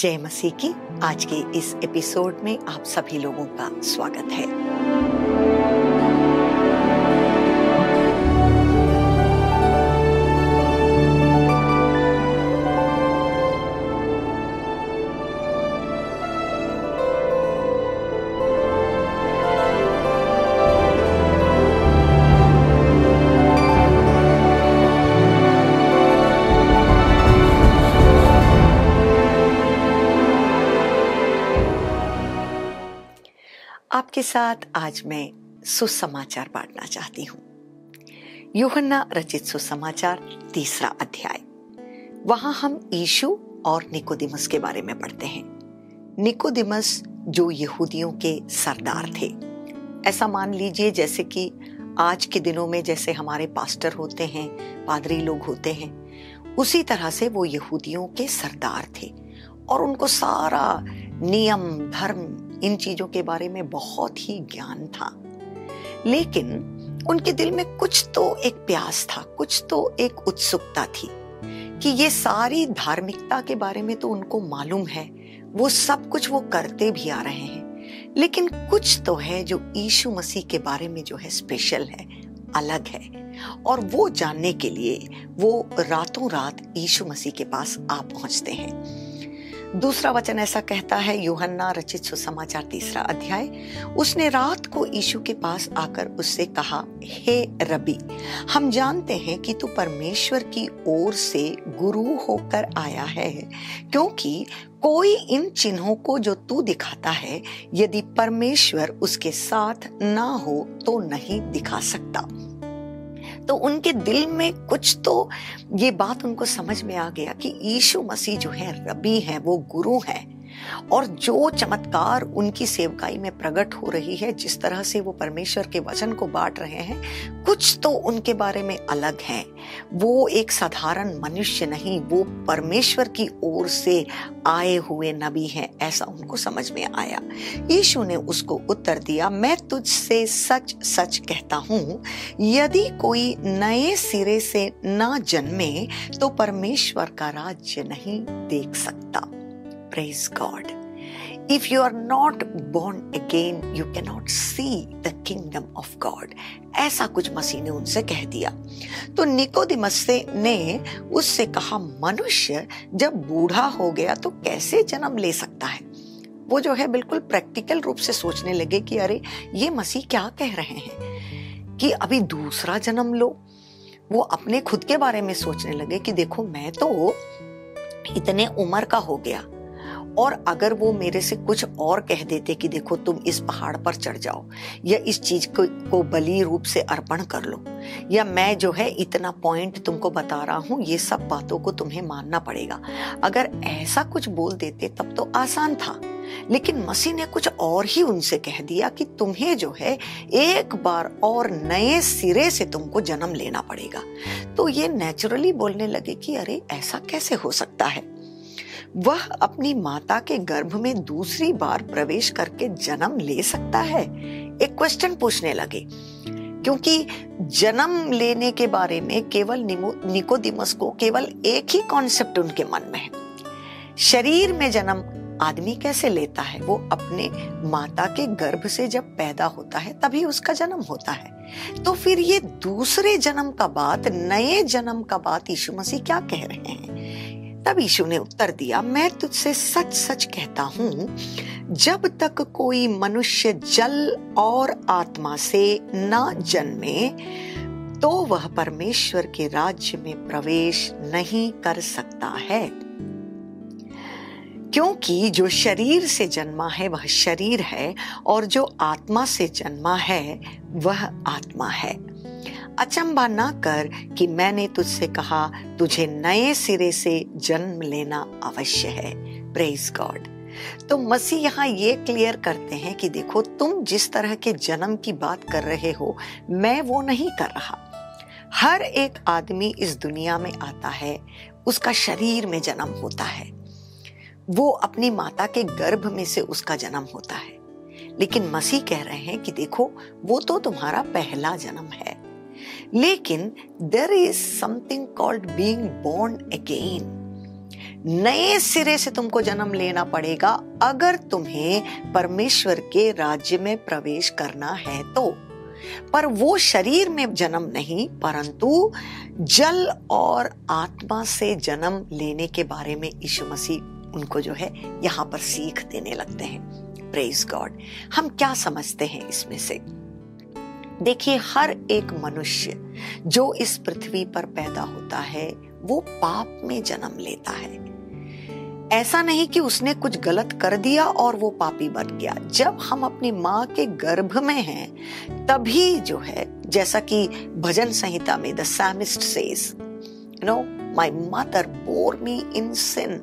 जय मसीह की आज के इस एपिसोड में आप सभी लोगों का स्वागत है। आपके साथ आज मैं सुसमाचार बांटना चाहती हूँ। यूहन्ना रचित सुसमाचार 3 अध्याय, वहां हम यीशु और निकोदिमस के बारे में पढ़ते हैं। निकोदिमस जो यहूदियों के सरदार थे, ऐसा मान लीजिए जैसे कि आज के दिनों में जैसे हमारे पास्टर होते हैं, पादरी लोग होते हैं, उसी तरह से वो यहूदियों के सरदार थे और उनको सारा नियम धर्म इन चीजों के बारे में बहुत ही ज्ञान था। लेकिन उनके दिल में कुछ तो एक प्यास था, कुछ तो एक उत्सुकता थी कि ये सारी धार्मिकता के बारे में तो उनको मालूम है, वो सब कुछ वो करते भी आ रहे हैं, लेकिन कुछ तो है जो यीशु मसीह के बारे में जो है स्पेशल है, अलग है। और वो जानने के लिए वो रातों रात यीशु मसीह के पास आ पहुंचते हैं। दूसरा वचन ऐसा कहता है, यूहन्ना रचित सुसमाचार 3 अध्याय, उसने रात को यीशु के पास आकर उससे कहा, हे रबी, हम जानते हैं कि तू परमेश्वर की ओर से गुरु होकर आया है, क्योंकि कोई इन चिन्हों को जो तू दिखाता है, यदि परमेश्वर उसके साथ ना हो तो नहीं दिखा सकता। तो उनके दिल में कुछ तो ये बात उनको समझ में आ गया कि यीशु मसीह जो है रबी है, वो गुरु है, और जो चमत्कार उनकी सेवकाई में प्रकट हो रही है, जिस तरह से वो परमेश्वर के वचन को बांट रहे हैं, कुछ तो उनके बारे में अलग है। वो एक साधारण मनुष्य नहीं, वो परमेश्वर की ओर से आए हुए नबी हैं, ऐसा उनको समझ में आया। यीशु ने उसको उत्तर दिया, मैं तुझसे सच सच कहता हूँ, यदि कोई नए सिरे से ना जन्मे तो परमेश्वर का राज्य नहीं देख सकता। Praise God. If you are not born again, you cannot see the kingdom of God. ऐसा कुछ मसीह ने उनसे कह दिया। तो निकोदिमस ने उससे कहा, मनुष्य जब बूढ़ा हो गया तो कैसे जन्म ले सकता है? वो जो है बिल्कुल प्रैक्टिकल रूप से सोचने लगे कि अरे ये मसीह क्या कह रहे हैं कि अभी दूसरा जन्म लो। वो अपने खुद के बारे में सोचने लगे कि देखो, मैं तो इतने उम्र का हो गया, और अगर वो मेरे से कुछ और कह देते कि देखो तुम इस पहाड़ पर चढ़ जाओ, या इस चीज को बलि रूप से अर्पण कर लो, या मैं जो है इतना पॉइंट तुमको बता रहा हूँ, ये सब बातों को तुम्हें मानना पड़ेगा, अगर ऐसा कुछ बोल देते तब तो आसान था। लेकिन मसीह ने कुछ और ही उनसे कह दिया कि तुम्हें जो है एक बार और नए सिरे से तुमको जन्म लेना पड़ेगा। तो ये नेचुरली बोलने लगे कि अरे ऐसा कैसे हो सकता है? वह अपनी माता के गर्भ में दूसरी बार प्रवेश करके जन्म ले सकता है? एक क्वेश्चन पूछने लगे, क्योंकि जन्म लेने के बारे में केवल निकोदिमस को केवल एक ही कॉन्सेप्ट उनके मन में है, शरीर में जन्म आदमी कैसे लेता है? वो अपने माता के गर्भ से जब पैदा होता है तभी उसका जन्म होता है। तो फिर ये दूसरे जन्म का बात, नए जन्म का बात यीशु मसीह क्या कह रहे हैं? तब यीशु ने उत्तर दिया, मैं तुझसे सच सच कहता हूं, जब तक कोई मनुष्य जल और आत्मा से ना जन्मे तो वह परमेश्वर के राज्य में प्रवेश नहीं कर सकता है, क्योंकि जो शरीर से जन्मा है वह शरीर है, और जो आत्मा से जन्मा है वह आत्मा है। अचंबा ना कर कि मैंने तुझसे कहा, तुझे नए सिरे से जन्म लेना अवश्य है। Praise God. तो मसीह यहाँ ये क्लियर करते हैं कि देखो, तुम जिस तरह के जन्म की बात कर रहे हो, मैं वो नहीं कर रहा। हर एक आदमी इस दुनिया में आता है, उसका शरीर में जन्म होता है, वो अपनी माता के गर्भ में से उसका जन्म होता है। लेकिन मसीह कह रहे हैं कि देखो, वो तो तुम्हारा पहला जन्म है, लेकिन there is something called being born again। नए सिरे से तुमको जन्म लेना पड़ेगा अगर तुम्हें परमेश्वर के राज्य में प्रवेश करना है तो। पर वो शरीर में जन्म नहीं परंतु जल और आत्मा से जन्म लेने के बारे में यीशु मसीह उनको जो है यहाँ पर सीख देने लगते हैं। Praise God. हम क्या समझते हैं इसमें से? देखिए, हर एक मनुष्य जो इस पृथ्वी पर पैदा होता है वो पाप में जन्म लेता है। ऐसा नहीं कि उसने कुछ गलत कर दिया और वो पापी बन गया। जब हम अपनी माँ के गर्भ में हैं तभी जो है, जैसा कि भजन संहिता में the psalmist says, you know, my mother bore me in sin.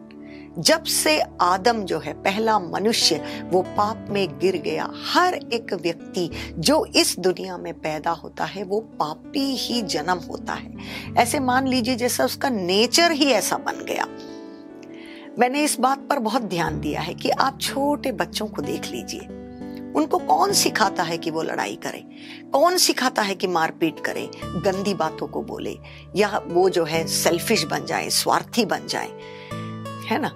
जब से आदम जो है पहला मनुष्य वो पाप में गिर गया। हर एक व्यक्ति जो इस दुनिया में पैदा होता है वो पापी ही जन्म होता है। ऐसे मान लीजिए जैसा उसका नेचर ही ऐसा बन गया। मैंने इस बात पर बहुत ध्यान दिया है कि आप छोटे बच्चों को देख लीजिए, उनको कौन सिखाता है कि वो लड़ाई करे, कौन सिखाता है कि मारपीट करे, गंदी बातों को बोले, या वो जो है सेल्फिश बन जाए, स्वार्थी बन जाए, है ना।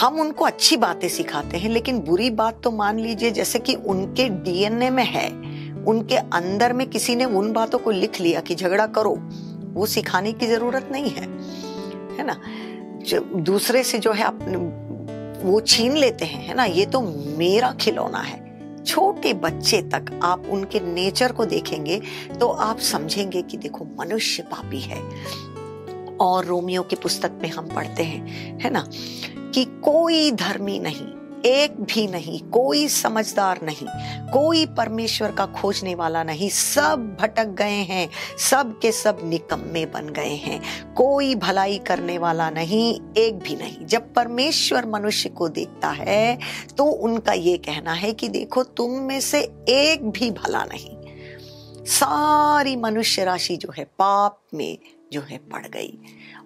हम उनको अच्छी बातें सिखाते हैं, लेकिन बुरी बात तो मान लीजिए जैसे कि उनके डीएनए में है, उनके अंदर में किसी ने उन बातों को लिख लिया कि झगड़ा करो, वो सिखाने की जरूरत नहीं है, है ना। दूसरे से जो है अपने वो छीन लेते हैं, है ना, ये तो मेरा खिलौना है। छोटे बच्चे तक आप उनके नेचर को देखेंगे तो आप समझेंगे कि देखो मनुष्य पापी है। और रोमियों की पुस्तक में हम पढ़ते हैं, है ना, कि कोई धर्मी नहीं, एक भी नहीं, कोई समझदार नहीं, कोई परमेश्वर का खोजने वाला नहीं, सब भटक गए हैं, सब के सब निकम्मे बन गए हैं, कोई भलाई करने वाला नहीं, एक भी नहीं। जब परमेश्वर मनुष्य को देखता है तो उनका ये कहना है कि देखो तुम में से एक भी भला नहीं, सारी मनुष्य राशि जो है पाप में जो है पड़ गई।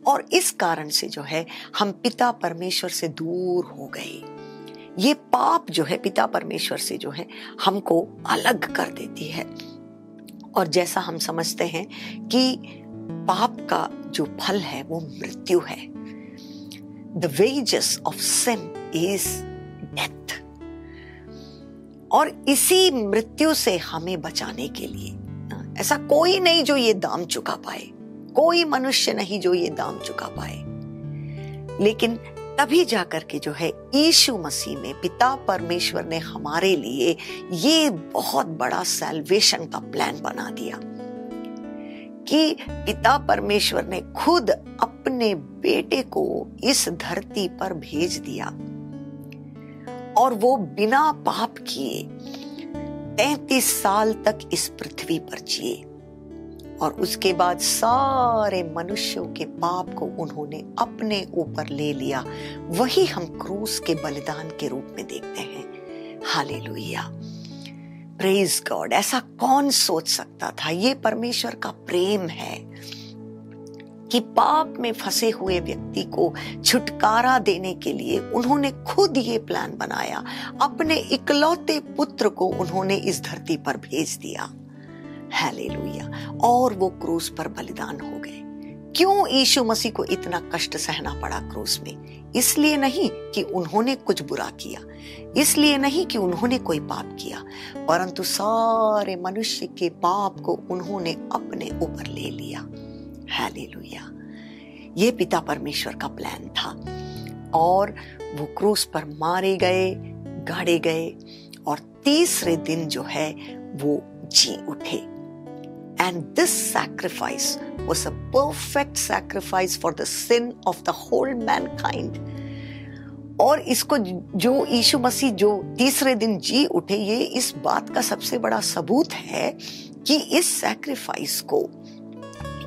और इस कारण से जो है हम पिता परमेश्वर से दूर हो गए। ये पाप जो है पिता परमेश्वर से जो है हमको अलग कर देती है। और जैसा हम समझते हैं कि पाप का जो फल है वो मृत्यु है। The wages of sin is death. और इसी मृत्यु से हमें बचाने के लिए ऐसा कोई नहीं जो ये दाम चुका पाए, कोई मनुष्य नहीं जो ये दाम चुका पाए। लेकिन तभी जाकर के जो है यीशु मसीह में पिता परमेश्वर ने हमारे लिए ये बहुत बड़ा सैल्वेशन का प्लान बना दिया कि पिता परमेश्वर ने खुद अपने बेटे को इस धरती पर भेज दिया और वो बिना पाप किए 33 साल तक इस पृथ्वी पर जिए। और उसके बाद सारे मनुष्यों के पाप को उन्होंने अपने ऊपर ले लिया। वही हम क्रूस के बलिदान के रूप में देखते हैं। Hallelujah, praise God. ऐसा कौन सोच सकता था? ये परमेश्वर का प्रेम है कि पाप में फंसे हुए व्यक्ति को छुटकारा देने के लिए उन्होंने खुद ये प्लान बनाया। अपने इकलौते पुत्र को उन्होंने इस धरती पर भेज दिया। हालेलुया। और वो क्रूस पर बलिदान हो गए। क्यों यीशु मसीह को इतना कष्ट सहना पड़ा क्रूस में? इसलिए नहीं कि उन्होंने कुछ बुरा किया, इसलिए नहीं कि उन्होंने कोई पाप किया, परंतु सारे मनुष्य के पाप को उन्होंने अपने ऊपर ले लिया। हालेलुया। ये पिता परमेश्वर का प्लान था। और वो क्रूस पर मारे गए, गाड़े गए, और तीसरे दिन जो है वो जी उठे। And this sacrifice was a perfect sacrifice for the sin of the whole mankind. और इसको जो यीशु मसीह जो तीसरे दिन जी उठे, ये इस बात का सबसे बड़ा सबूत है कि इस सैक्रिफाइस को,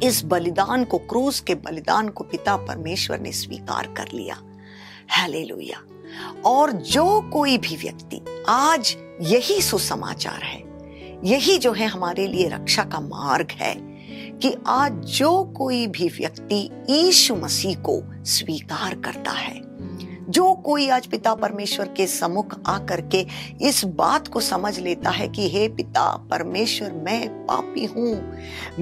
इस बलिदान को, क्रूस के बलिदान को पिता परमेश्वर ने स्वीकार कर लिया। हालेलुया। और जो कोई भी व्यक्ति, आज यही सुसमाचार है, यही जो है हमारे लिए रक्षा का मार्ग है कि आज जो कोई भी व्यक्ति यीशु मसीह को स्वीकार करता है, जो कोई आज पिता परमेश्वर के सम्मुख आकर के इस बात को समझ लेता है कि हे पिता परमेश्वर, मैं पापी हूं,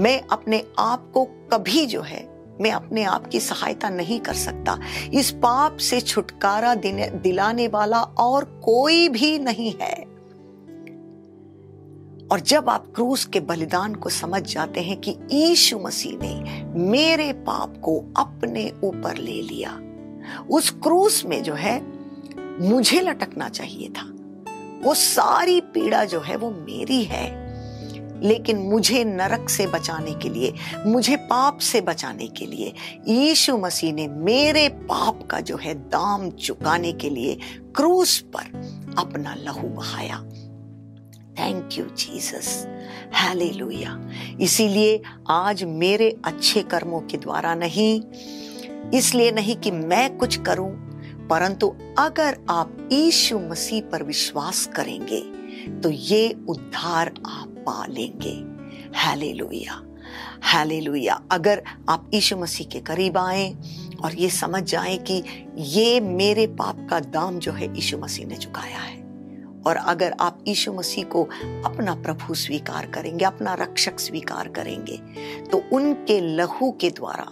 मैं अपने आप को कभी जो है मैं अपने आप की सहायता नहीं कर सकता। इस पाप से छुटकारा दिलाने वाला और कोई भी नहीं है। और जब आप क्रूस के बलिदान को समझ जाते हैं कि यीशु मसीह ने मेरे पाप को अपने ऊपर ले लिया, उस क्रूस में जो है मुझे लटकना चाहिए था, वो सारी पीड़ा जो है वो मेरी है, लेकिन मुझे नरक से बचाने के लिए, मुझे पाप से बचाने के लिए यीशु मसीह ने मेरे पाप का जो है दाम चुकाने के लिए क्रूस पर अपना लहू बहाया। Thank you Jesus, hallelujah. इसीलिए आज मेरे अच्छे कर्मों के द्वारा नहीं, इसलिए नहीं कि मैं कुछ करूं, परंतु अगर आप यीशु मसीह पर विश्वास करेंगे तो ये उद्धार आप पा लेंगे। Hallelujah, hallelujah. अगर आप यीशु मसीह के करीब आएं और ये समझ जाएं कि ये मेरे पाप का दाम जो है यीशु मसीह ने चुकाया है, और अगर आप यीशु मसीह को अपना प्रभु स्वीकार करेंगे, अपना रक्षक स्वीकार करेंगे, तो उनके लहू के द्वारा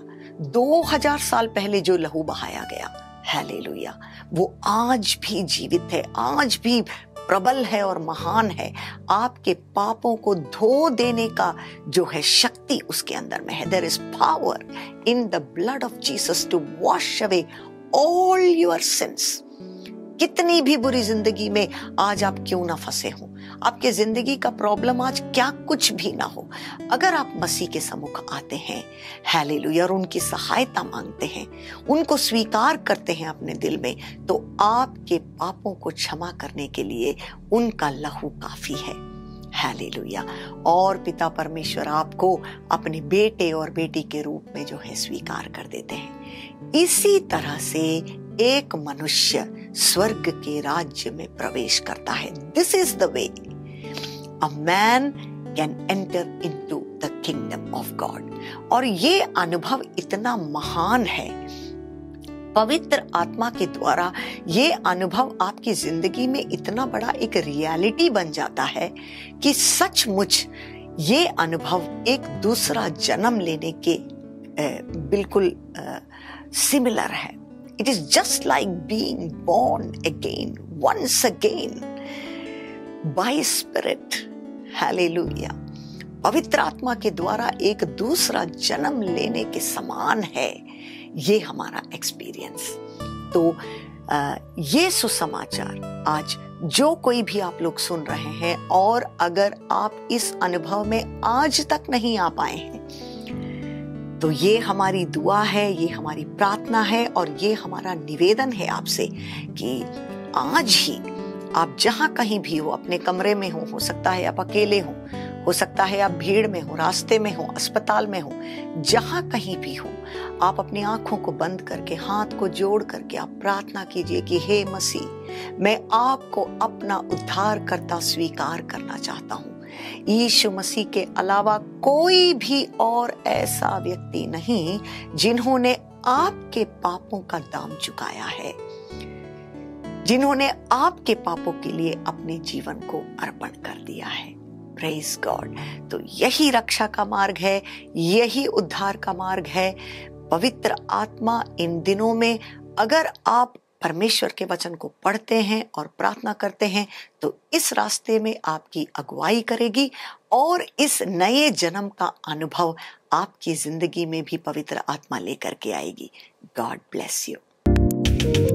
2000 साल पहले जो लहू बहाया गया, हालेलुया, वो आज भी जीवित है, आज भी प्रबल है और महान है। आपके पापों को धो देने का जो है शक्ति उसके अंदर में है। There is power in the blood of Jesus to wash away all your sins. कितनी भी बुरी जिंदगी में आज आप क्यों ना फंसे हो, आपके जिंदगी का प्रॉब्लम आज क्या कुछ भी ना हो, अगर आप मसीह के सम्मुख आते हैं, हालेलुया, और उनकी सहायता मांगते हैं, उनको स्वीकार करते हैं अपने दिल में, तो आपके पापों को क्षमा करने के लिए उनका लहू काफी है। हालेलुया। और पिता परमेश्वर आपको अपने बेटे और बेटी के रूप में जो है स्वीकार कर देते हैं। इसी तरह से एक मनुष्य स्वर्ग के राज्य में प्रवेश करता है। This is the way a man can enter into the kingdom of God. और ये अनुभव इतना महान है, पवित्र आत्मा के द्वारा ये अनुभव आपकी जिंदगी में इतना बड़ा एक रियलिटी बन जाता है कि सचमुच ये अनुभव एक दूसरा जन्म लेने के बिल्कुल सिमिलर है। It is just like being born again, once again, by Spirit. Hallelujah. पवित्र आत्मा के द्वारा एक दूसरा जन्म लेने के समान है ये हमारा एक्सपीरियंस। तो ये सुसमाचार आज जो कोई भी आप लोग सुन रहे हैं, और अगर आप इस अनुभव में आज तक नहीं आ पाए हैं, तो ये हमारी दुआ है, ये हमारी प्रार्थना है, और ये हमारा निवेदन है आपसे कि आज ही आप जहाँ कहीं भी हो, अपने कमरे में हो सकता है आप अकेले हो सकता है आप भीड़ में हो, रास्ते में हो, अस्पताल में हो, जहाँ कहीं भी हो, आप अपनी आँखों को बंद करके, हाथ को जोड़ करके आप प्रार्थना कीजिए कि हे मसीह, मैं आपको अपना उद्धारकर्ता स्वीकार करना चाहता हूँ। यीशु मसीह के अलावा कोई भी और ऐसा व्यक्ति नहीं जिन्होंने आपके पापों का दाम चुकाया है, जिन्होंने आपके पापों के लिए अपने जीवन को अर्पण कर दिया है। Praise God. तो यही रक्षा का मार्ग है, यही उद्धार का मार्ग है। पवित्र आत्मा इन दिनों में, अगर आप परमेश्वर के वचन को पढ़ते हैं और प्रार्थना करते हैं, तो इस रास्ते में आपकी अगुवाई करेगी और इस नए जन्म का अनुभव आपकी जिंदगी में भी पवित्र आत्मा लेकर के आएगी। God bless you.